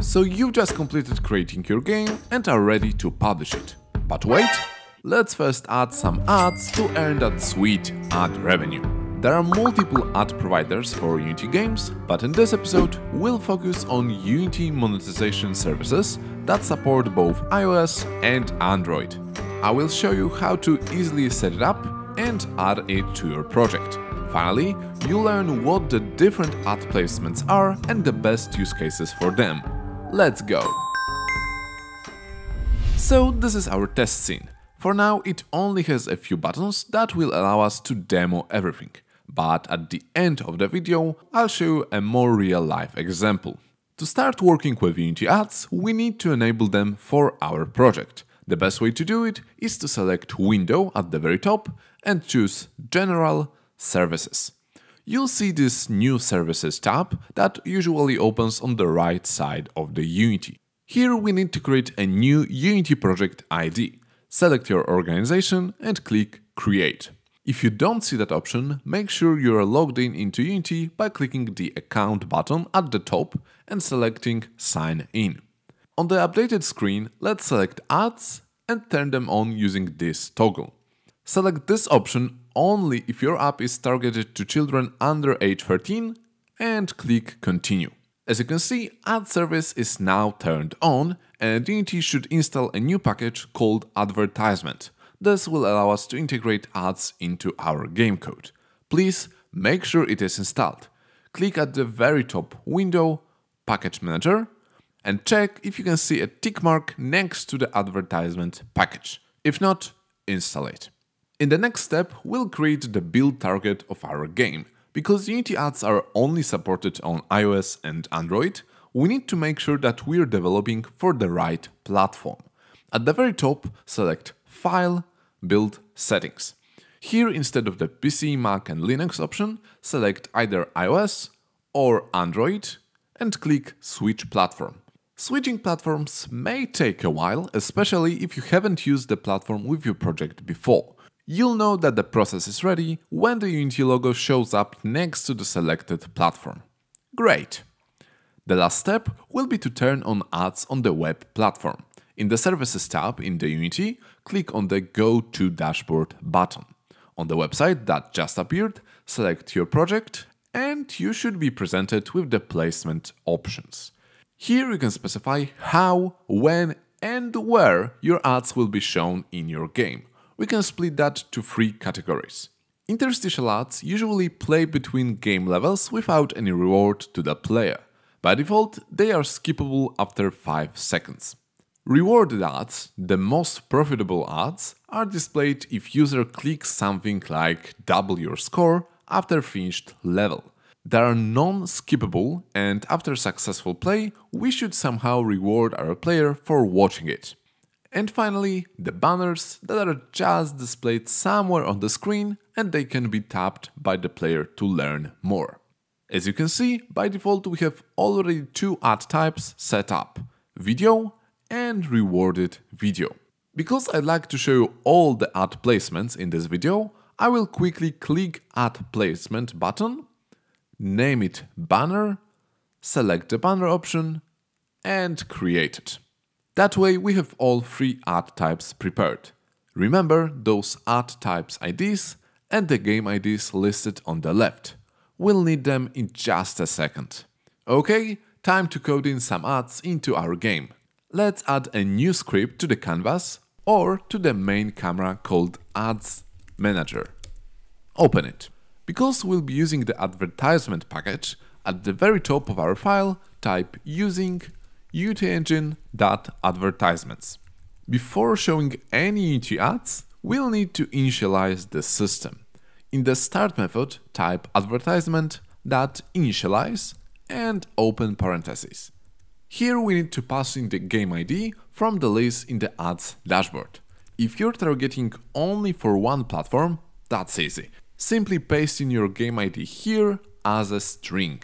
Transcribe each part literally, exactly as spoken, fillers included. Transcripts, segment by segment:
So you've just completed creating your game and are ready to publish it. But wait, let's first add some ads to earn that sweet ad revenue. There are multiple ad providers for Unity games, but in this episode we'll focus on Unity monetization services that support both iOS and Android. I will show you how to easily set it up and add it to your project. Finally, you'll learn what the different ad placements are and the best use cases for them. Let's go! So this is our test scene. For now, it only has a few buttons that will allow us to demo everything. But at the end of the video, I'll show you a more real-life example. To start working with Unity Ads, we need to enable them for our project. The best way to do it is to select Window at the very top and choose General, Services. You'll see this New Services tab that usually opens on the right side of the Unity. Here we need to create a new Unity project I D. Select your organization and click Create. If you don't see that option, make sure you're logged in into Unity by clicking the Account button at the top and selecting Sign In. On the updated screen, let's select Ads and turn them on using this toggle. Select this option only if your app is targeted to children under age thirteen and click Continue. As you can see, Ad Service is now turned on and Unity should install a new package called Advertisement. This will allow us to integrate ads into our game code. Please make sure it is installed. Click at the very top Window, Package Manager and check if you can see a tick mark next to the Advertisement package. If not, install it. In the next step, we'll create the build target of our game. Because Unity Ads are only supported on iOS and Android, we need to make sure that we're developing for the right platform. At the very top, select File, Build Settings. Here, instead of the P C, Mac and Linux option, select either iOS or Android and click Switch Platform. Switching platforms may take a while, especially if you haven't used the platform with your project before. You'll know that the process is ready when the Unity logo shows up next to the selected platform. Great! The last step will be to turn on ads on the web platform. In the Services tab in the Unity, click on the Go to Dashboard button. On the website that just appeared, select your project and you should be presented with the placement options. Here you can specify how, when and where your ads will be shown in your game. We can split that to three categories. Interstitial ads usually play between game levels without any reward to the player. By default, they are skippable after five seconds. Rewarded ads, the most profitable ads, are displayed if user clicks something like double your score after finished level. They are non-skippable and after successful play, we should somehow reward our player for watching it. And finally, the banners that are just displayed somewhere on the screen and they can be tapped by the player to learn more. As you can see, by default we have already two ad types set up – video and rewarded video. Because I'd like to show you all the ad placements in this video, I will quickly click Ad Placement button, name it Banner, select the banner option and create it. That way we have all three ad types prepared. Remember those ad types I Ds and the game I Ds listed on the left. We'll need them in just a second. Okay, time to code in some ads into our game. Let's add a new script to the canvas or to the main camera called Ads Manager. Open it. Because we'll be using the advertisement package, at the very top of our file type using UnityEngine.Advertisements. Before showing any Unity ads, we'll need to initialize the system. In the start method, type advertisement.initialize and open parentheses. Here we need to pass in the game I D from the list in the ads dashboard. If you're targeting only for one platform, that's easy. Simply paste in your game I D here as a string.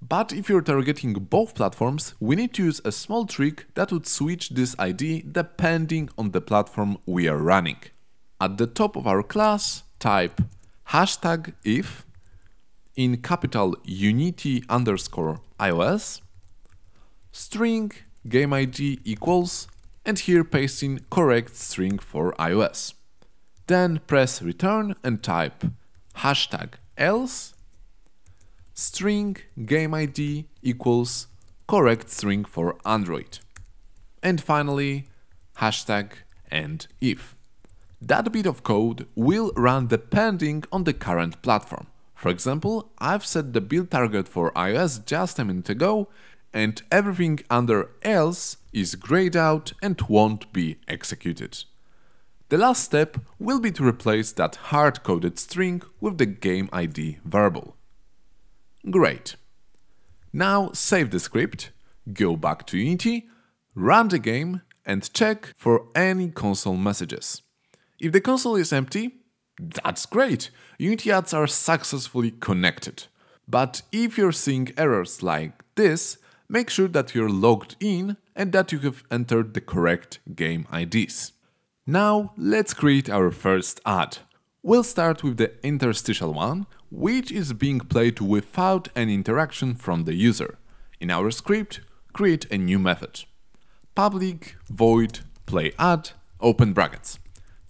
But if you're targeting both platforms, we need to use a small trick that would switch this I D depending on the platform we are running. At the top of our class, type hashtag if in capital Unity underscore iOS, string game I D equals, and here paste in correct string for iOS. Then press return and type hashtag else string game I D equals correct string for Android. And finally hashtag and if. That bit of code will run depending on the current platform. For example, I've set the build target for iOS just a minute ago, and everything under else is grayed out and won't be executed. The last step will be to replace that hard-coded string with the game I D variable. Great. Now save the script, go back to Unity, run the game and check for any console messages. If the console is empty, that's great! Unity ads are successfully connected. But if you're seeing errors like this, make sure that you're logged in and that you have entered the correct game I Ds. Now let's create our first ad. We'll start with the interstitial one, which is being played without any interaction from the user. In our script, create a new method. Public void play ad, open brackets.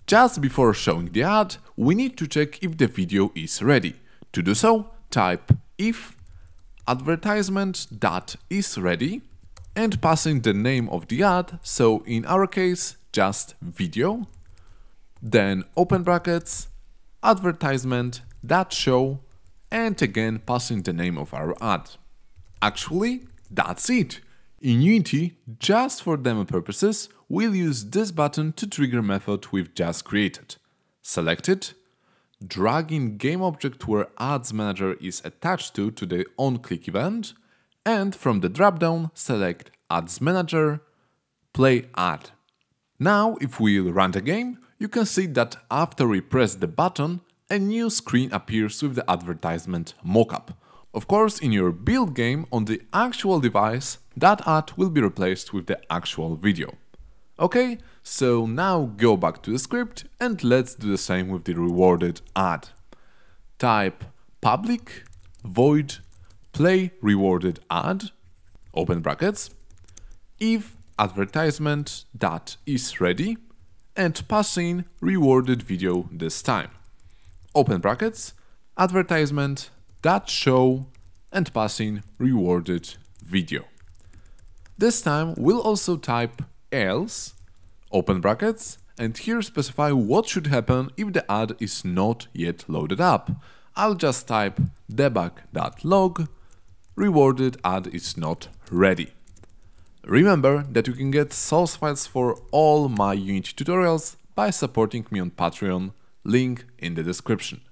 Just before showing the ad, we need to check if the video is ready. To do so, type if advertisement.isReady and pass in the name of the ad, so in our case just video, then open brackets, advertisement.show and again pass in the name of our ad. Actually, that's it! In Unity, just for demo purposes, we'll use this button to trigger method we've just created. Select it, drag in game object where Ads Manager is attached to to the on-click event, and from the dropdown select Ads Manager, Play Ad. Now, if we'll run the game, you can see that after we press the button, a new screen appears with the advertisement mockup. Of course, in your build game on the actual device, that ad will be replaced with the actual video. Okay, so now go back to the script and let's do the same with the rewarded ad. Type public void play rewarded ad, open brackets, if advertisement that is ready and pass in rewarded video this time, open brackets, advertisement that show and pass in rewarded video. This time we'll also type else, open brackets, and here specify what should happen if the ad is not yet loaded up. I'll just type debug.log, rewarded ad is not ready. Remember that you can get source files for all my Unity tutorials by supporting me on Patreon, link in the description.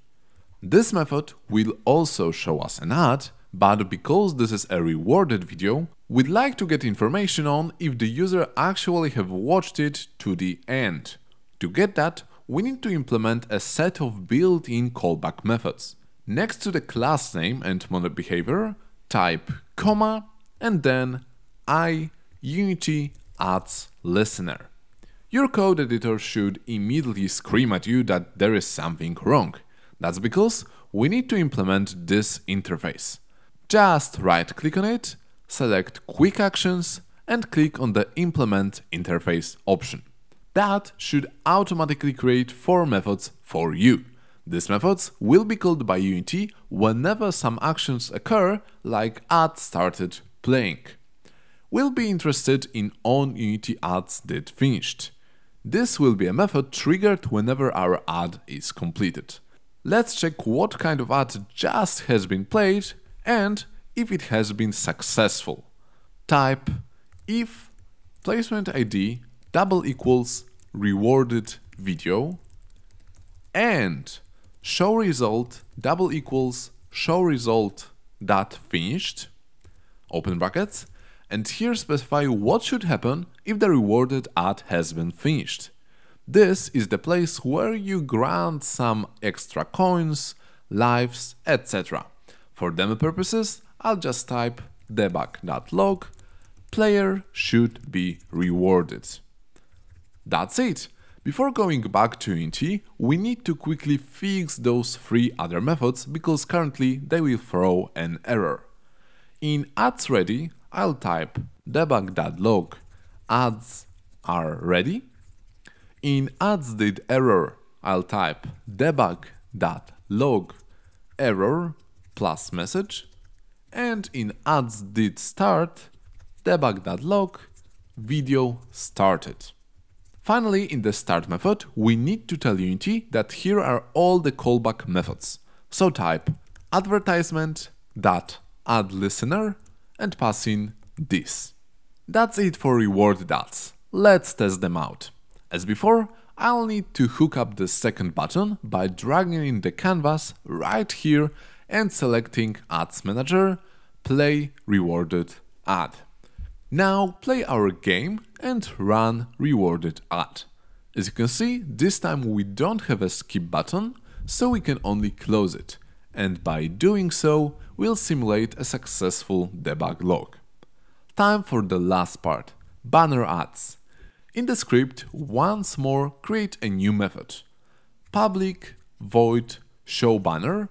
This method will also show us an ad, but because this is a rewarded video, we'd like to get information on if the user actually have watched it to the end. To get that, we need to implement a set of built-in callback methods. Next to the class name and MonoBehaviour, type comma and then IUnityAdsListener. Your code editor should immediately scream at you that there is something wrong. That's because we need to implement this interface. Just right-click on it, select Quick Actions and click on the Implement Interface option. That should automatically create four methods for you. These methods will be called by Unity whenever some actions occur, like ad started playing. We'll be interested in onUnityAdsDidFinish. This will be a method triggered whenever our ad is completed. Let's check what kind of ad just has been played and if it has been successful. Type if placement I D double equals rewarded video and show result double equals show result dot finished, open brackets, and here specify what should happen if the rewarded ad has been finished. This is the place where you grant some extra coins, lives, et cetera. For demo purposes, I'll just type debug.log, player should be rewarded. That's it! Before going back to Unity, we need to quickly fix those three other methods because currently they will throw an error. In ads ready, I'll type debug.log ads are ready. In ads did error, I'll type debug.log error plus message, and in ads did start, debug.log video started. Finally, in the start method, we need to tell Unity that here are all the callback methods. So type advertisement.addListener and pass in this. That's it for reward ads. Let's test them out. As before, I'll need to hook up the second button by dragging in the canvas right here and selecting Ads Manager, Play Rewarded Ad. Now play our game and run rewarded ad. As you can see, this time we don't have a skip button, so we can only close it, and by doing so, we'll simulate a successful debug log. Time for the last part, banner ads. In the script, once more create a new method. Public void showBanner,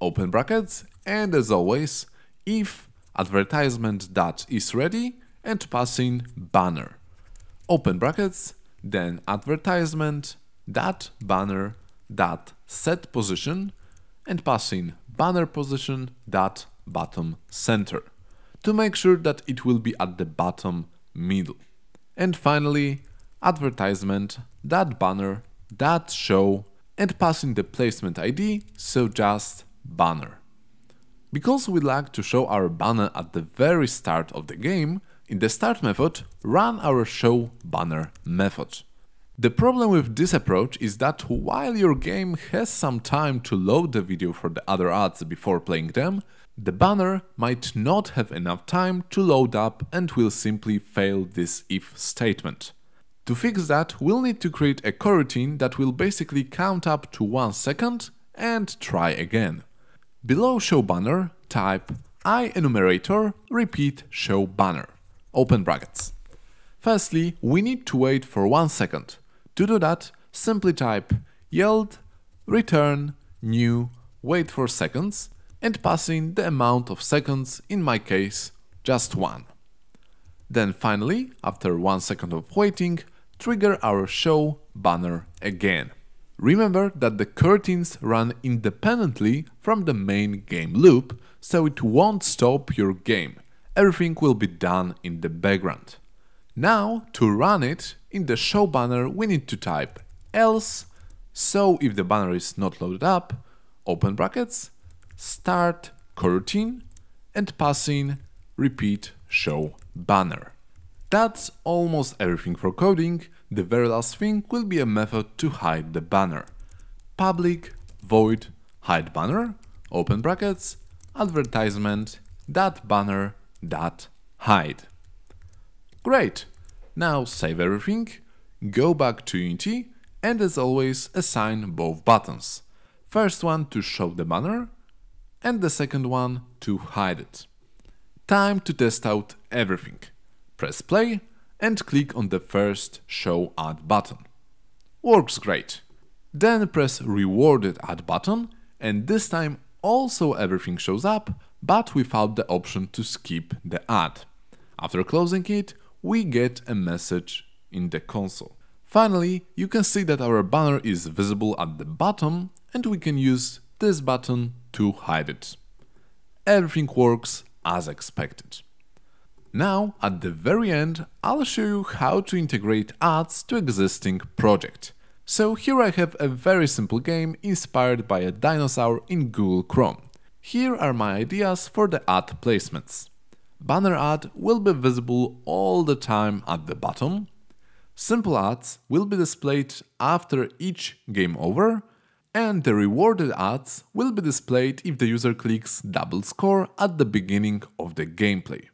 open brackets, and as always, if advertisement.isReady, and pass in banner, open brackets, then advertisement.banner.setPosition and pass in banner position dot bottom center to make sure that it will be at the bottom middle. And finally, advertisement.banner.show and pass in the placement I D, so just banner. Because we like to show our banner at the very start of the game, in the start method, run our show banner method. The problem with this approach is that while your game has some time to load the video for the other ads before playing them, the banner might not have enough time to load up and will simply fail this if statement. To fix that, we'll need to create a coroutine that will basically count up to one second and try again. Below show banner, type iEnumerator repeat show banner. Open brackets. Firstly, we need to wait for one second. To do that, simply type yield, return, new, wait for seconds, and pass in the amount of seconds, in my case, just one. Then finally, after one second of waiting, trigger our show banner again. Remember that the coroutines run independently from the main game loop, so it won't stop your game. Everything will be done in the background. Now, to run it, in the show banner we need to type else, so if the banner is not loaded up, open brackets, start coroutine and pass in repeat show banner. That's almost everything for coding. The very last thing will be a method to hide the banner. Public void hide banner, open brackets, advertisement.banner.hide. Great! Now save everything, go back to Unity and as always assign both buttons. First one to show the banner and the second one to hide it. Time to test out everything. Press play and click on the first show ad button. Works great. Then press rewarded ad button and this time also everything shows up, but without the option to skip the ad. After closing it, we get a message in the console. Finally, you can see that our banner is visible at the bottom and we can use this button to hide it. Everything works as expected. Now, at the very end, I'll show you how to integrate ads to existing project. So here I have a very simple game inspired by a dinosaur in Google Chrome. Here are my ideas for the ad placements. Banner ad will be visible all the time at the bottom. Simple ads will be displayed after each game over. And the rewarded ads will be displayed if the user clicks double score at the beginning of the gameplay.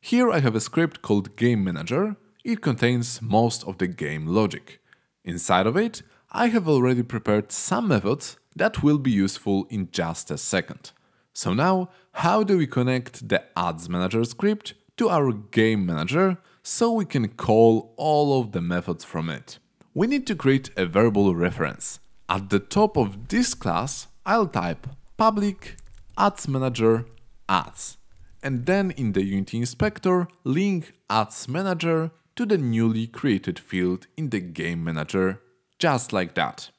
Here I have a script called Game Manager. It contains most of the game logic. Inside of it, I have already prepared some methods that will be useful in just a second. So now, how do we connect the Ads Manager script to our Game Manager so we can call all of the methods from it? We need to create a variable reference. At the top of this class, I'll type public ads manager ads. and then in the Unity Inspector, link Ads Manager to the newly created field in the Game Manager, just like that.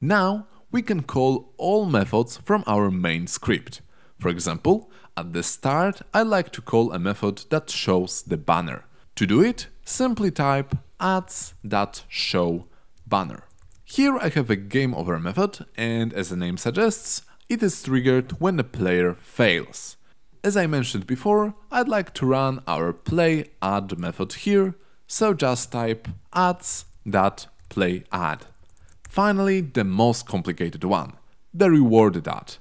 Now we can call all methods from our main script. For example, at the start I like to call a method that shows the banner. To do it, simply type ads.showBanner. Here I have a game over method, and as the name suggests, it is triggered when the player fails. As I mentioned before, I'd like to run our play ad method here, so just type ads.playAd. Finally, the most complicated one, the reward ad.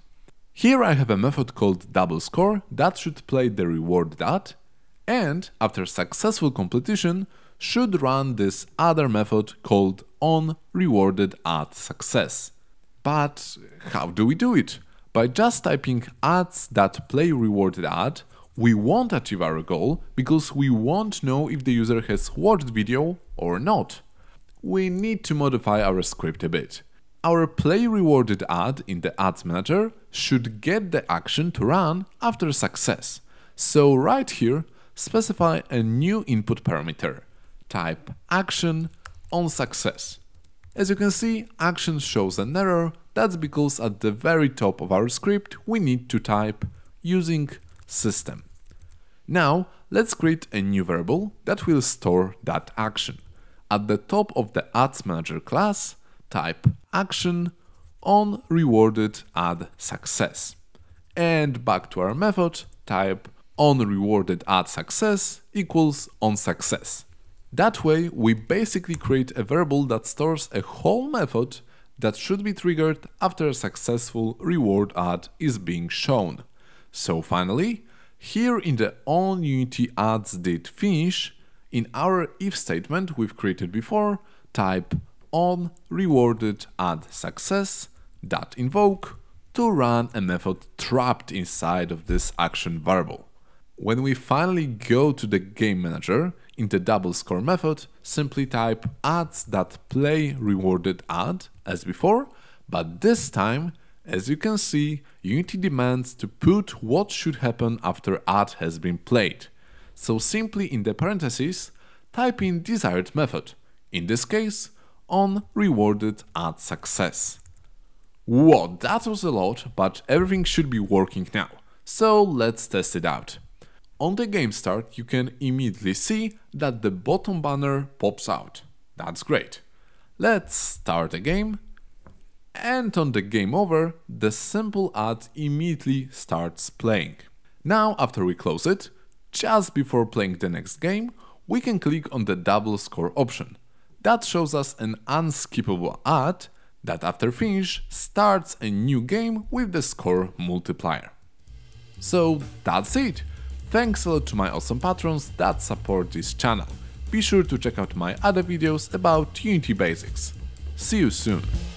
Here I have a method called doubleScore that should play the reward ad, and after successful completion should run this other method called onRewardedAdSuccess. But how do we do it? By just typing ads.playRewardedAd, we won't achieve our goal because we won't know if the user has watched video or not. We need to modify our script a bit. Our playRewardedAd in the Ads Manager should get the action to run after success. So right here, specify a new input parameter. Type action on success. As you can see, action shows an error. That's because at the very top of our script we need to type using system. Now let's create a new variable that will store that action. At the top of the Ads Manager class, type action on rewarded ad success. And back to our method, type on rewarded ad success equals on success. That way, we basically create a variable that stores a whole method that should be triggered after a successful reward ad is being shown. So finally, here in the onUnityAdsDidFinish, in our if statement we've created before, type onRewardedAdSuccess dot invoke to run a method trapped inside of this action variable. When we finally go to the Game Manager, in the doubleScore method, simply type ads.playRewardedAd as before, but this time, as you can see, Unity demands to put what should happen after ad has been played. So simply in the parentheses, type in desired method, in this case, onRewardedAdSuccess. Whoa, that was a lot, but everything should be working now. So let's test it out. On the game start, you can immediately see that the bottom banner pops out. That's great. Let's start a game. And on the game over, the simple ad immediately starts playing. Now, after we close it, just before playing the next game, we can click on the double score option. That shows us an unskippable ad that after finish starts a new game with the score multiplier. So that's it. Thanks a lot to my awesome patrons that support this channel. Be sure to check out my other videos about Unity basics. See you soon!